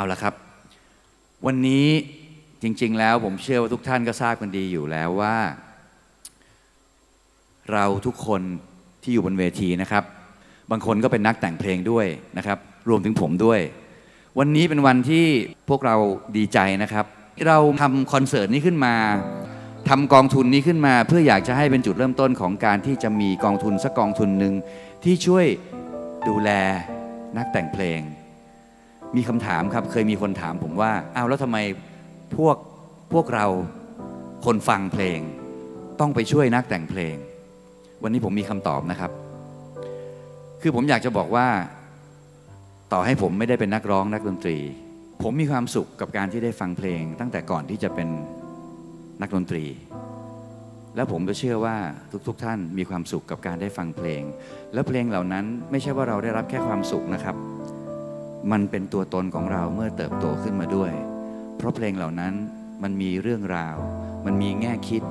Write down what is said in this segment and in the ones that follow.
เอาละครับวันนี้จริงๆแล้วผมเชื่อว่าทุกท่านก็ทราบกันดีอยู่แล้วว่าเราทุกคนที่อยู่บนเวทีนะครับบางคนก็เป็นนักแต่งเพลงด้วยนะครับรวมถึงผมด้วยวันนี้เป็นวันที่พวกเราดีใจนะครับเราทำคอนเสิร์ตนี้ขึ้นมาทำกองทุนนี้ขึ้นมาเพื่ออยากจะให้เป็นจุดเริ่มต้นของการที่จะมีกองทุนสักกองทุนหนึ่งที่ช่วยดูแลนักแต่งเพลงมีคำถามครับเคยมีคนถามผมว่าอ้าวแล้วทำไมพวกเราคนฟังเพลงต้องไปช่วยนักแต่งเพลงวันนี้ผมมีคำตอบนะครับคือผมอยากจะบอกว่าต่อให้ผมไม่ได้เป็นนักร้องนักดนตรีผมมีความสุขกับการที่ได้ฟังเพลงตั้งแต่ก่อนที่จะเป็นนักดนตรีและผมก็เชื่อว่าทุกท่านมีความสุขกับการได้ฟังเพลงและเพลงเหล่านั้นไม่ใช่ว่าเราได้รับแค่ความสุขนะครับมันเป็นตัวตนของเราเมื่อเติบโตขึ้นมาด้วยเพราะเพลงเหล่านั้นมันมีเรื่องราวมันมีแง่คิด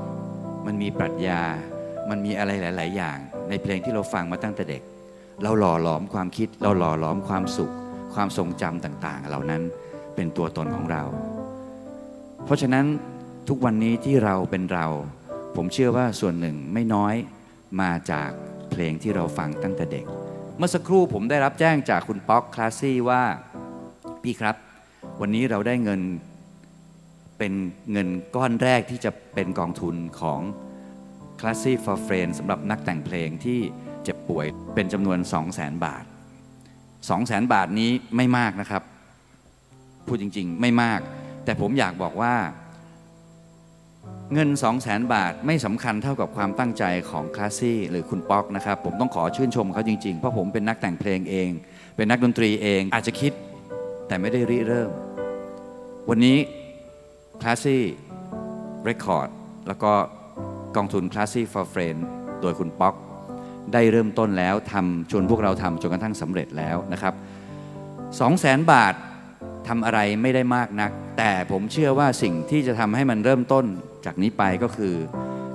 มันมีปรัชญามันมีอะไรหลายๆอย่างในเพลงที่เราฟังมาตั้งแต่เด็กเราหล่อหลอมความคิดเราหล่อหลอมความสุขความทรงจำต่างๆเหล่านั้นเป็นตัวตนของเราเพราะฉะนั้นทุกวันนี้ที่เราเป็นเราผมเชื่อว่าส่วนหนึ่งไม่น้อยมาจากเพลงที่เราฟังตั้งแต่เด็กเมื่อสักครู่ผมได้รับแจ้งจากคุณป๊อกคลาสซี่ว่าพี่ครับวันนี้เราได้เงินเป็นเงินก้อนแรกที่จะเป็นกองทุนของ Classy for Friends สำหรับนักแต่งเพลงที่เจ็บป่วยเป็นจำนวน 200,000 บาท 200,000 บาทนี้ไม่มากนะครับพูดจริงๆไม่มากแต่ผมอยากบอกว่าเงิน 200,000 บาทไม่สำคัญเท่ากับความตั้งใจของ Classy หรือคุณป๊อกนะครับผมต้องขอชื่นชมเขาจริงๆเพราะผมเป็นนักแต่งเพลงเองเป็นนักดนตรีเองอาจจะคิดแต่ไม่ได้ริเริ่มวันนี้ Classy Records แล้วก็กองทุน Classy for Friends โดยคุณป๊อกได้เริ่มต้นแล้วทำชวนพวกเราทำจนกระทั่งสำเร็จแล้วนะครับ 200,000 บาททำอะไรไม่ได้มากนักแต่ผมเชื่อว่าสิ่งที่จะทำให้มันเริ่มต้นจากนี้ไปก็คือ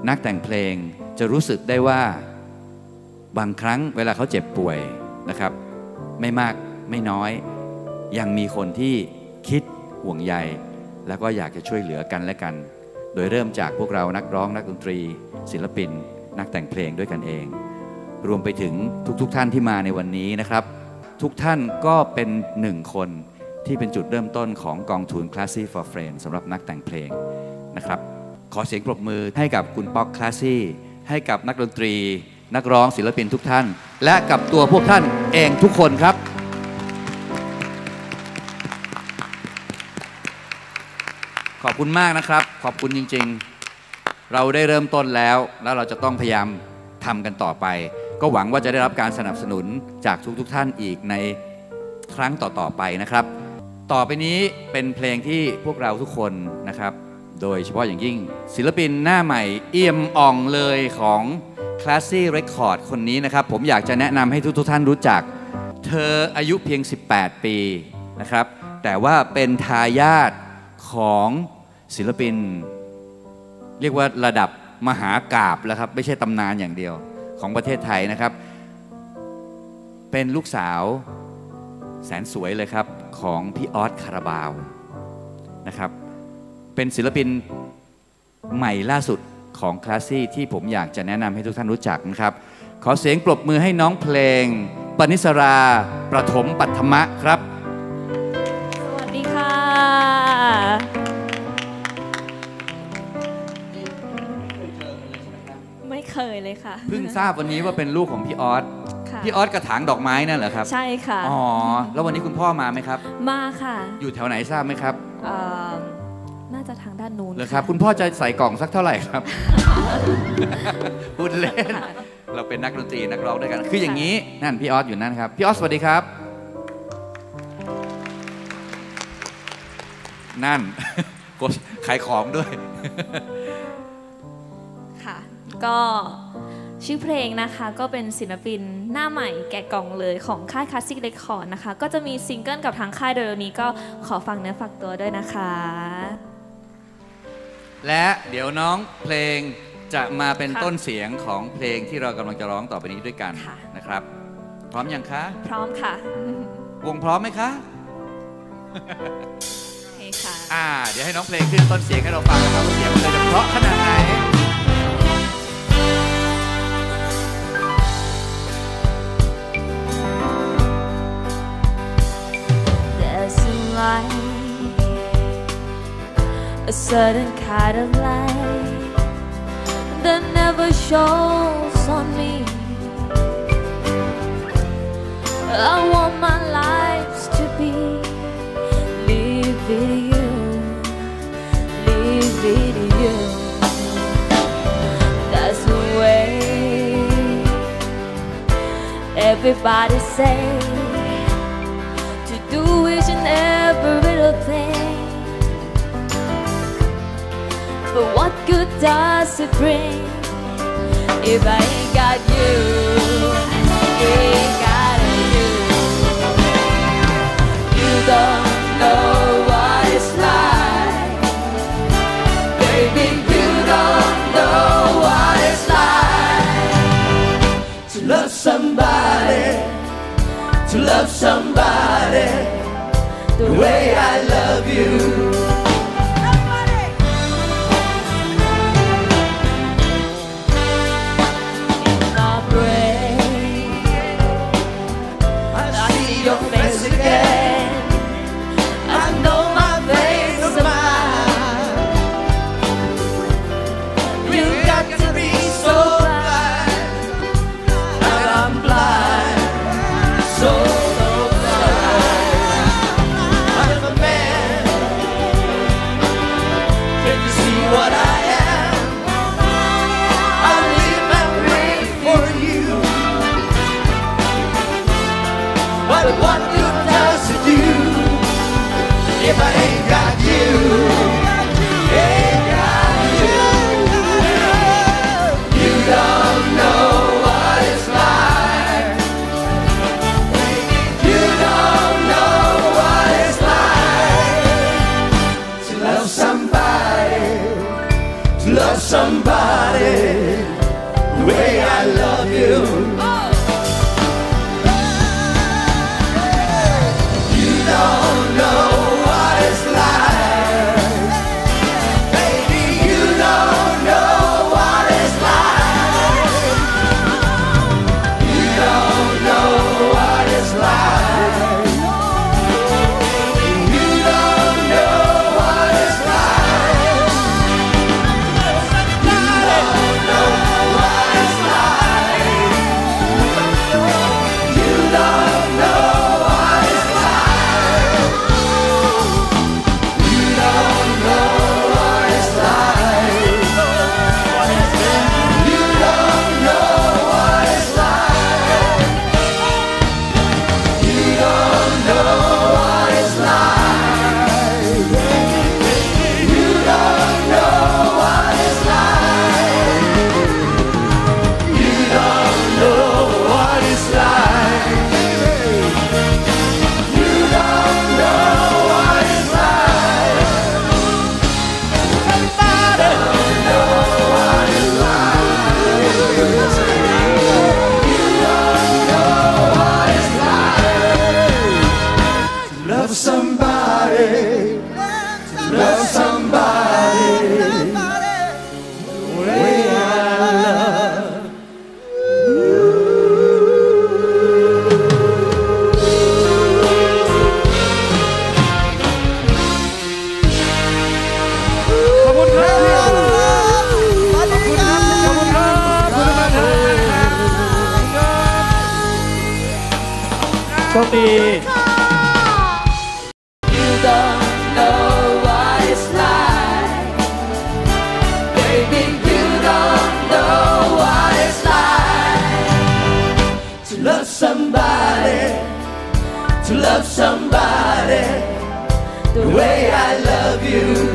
นักแต่งเพลงจะรู้สึกได้ว่าบางครั้งเวลาเขาเจ็บป่วยนะครับไม่มากไม่น้อยยังมีคนที่คิดห่วงใยแล้วก็อยากจะช่วยเหลือกันและกันโดยเริ่มจากพวกเรานักร้องนักดนตรีศิลปินนักแต่งเพลงด้วยกันเองรวมไปถึงทุกท่านที่มาในวันนี้นะครับทุกท่านก็เป็นหนึ่งคนที่เป็นจุดเริ่มต้นของกองทุน Classy for Friends สำหรับนักแต่งเพลงนะครับขอเสียงปรบมือให้กับคุณป๊อก Classy ให้กับนักดนตรีนักร้องศิลปินทุกท่านและกับตัวพวกท่านเองทุกคนครับขอบคุณมากนะครับขอบคุณจริงๆเราได้เริ่มต้นแล้วเราจะต้องพยายามทำกันต่อไปก็หวังว่าจะได้รับการสนับสนุนจากทุกท่านอีกในครั้งต่อๆไปนะครับต่อไปนี้เป็นเพลงที่พวกเราทุกคนนะครับโดยเฉพาะอย่างยิ่งศิลปินหน้าใหม่เอี่ยมอ่องเลยของ Classy Records คนนี้นะครับผมอยากจะแนะนำให้ทุกท่านรู้จักเธออายุเพียง18ปีนะครับแต่ว่าเป็นทายาทของศิลปินเรียกว่าระดับมหากาพย์แล้วครับไม่ใช่ตำนานอย่างเดียวของประเทศไทยนะครับเป็นลูกสาวแสนสวยเลยครับของพี่ออสคาราบาวนะครับเป็นศิลปินใหม่ล่าสุดของ Classy ที่ผมอยากจะแนะนำให้ทุกท่านรู้จักนะครับขอเสียงปรบมือให้น้องเพลงปณิสราประถมปัทมะครับสวัสดีค่ะไม่เคยเลยค่ะเพิ่งทราบวันนี้ว่าเป็นลูกของพี่ออสพี่ออสกระถางดอกไม้นั่นเหรอครับใช่ค่ะอ๋อแล้ววันนี้คุณพ่อมาไหมครับมาค่ะอยู่แถวไหนทราบไหมครับน่าจะทางด้านนู้นเลยครับคุณพ่อจะใส่กล่องสักเท่าไหร่ครับพูดเล่นเราเป็นนักดนตรีนักร้องด้วยกันคืออย่างนี้นั่นพี่ออสอยู่นั่นครับพี่ออสสวัสดีครับนั่นขายของด้วยค่ะก็ชื่อเพลงนะคะก็เป็นศิลปินหน้าใหม่แกะกล่องเลยของค่าย Classy Records นะคะก็จะมีซิงเกิลกับทางค่ายเร็วนี้ก็ขอฟังเนื้อฝากตัวด้วยนะคะและเดี๋ยวน้องเพลงจะมาเป็นต้นเสียงของเพลงที่เรากำลังจะร้องต่อไปนี้ด้วยกันนะครับพร้อมยังคะพร้อมค่ะวงพร้อมไหมคะพ เดี๋ยวให้น้องเพลงขึ้นต้นเสียงให้เราฟังนะครับว่าเสียงมันเลยจะเพราะขนาดไหนA certain kind of light that never shines on me. I want my life to be living you, living you. That's the way everybody say to do each and every little thing.But what good does it bring if I ain't got you, ain't got you? You don't know what it's like, baby. You don't know what it's like to love somebody, to love somebody the way I love you.To love somebody the way I love you.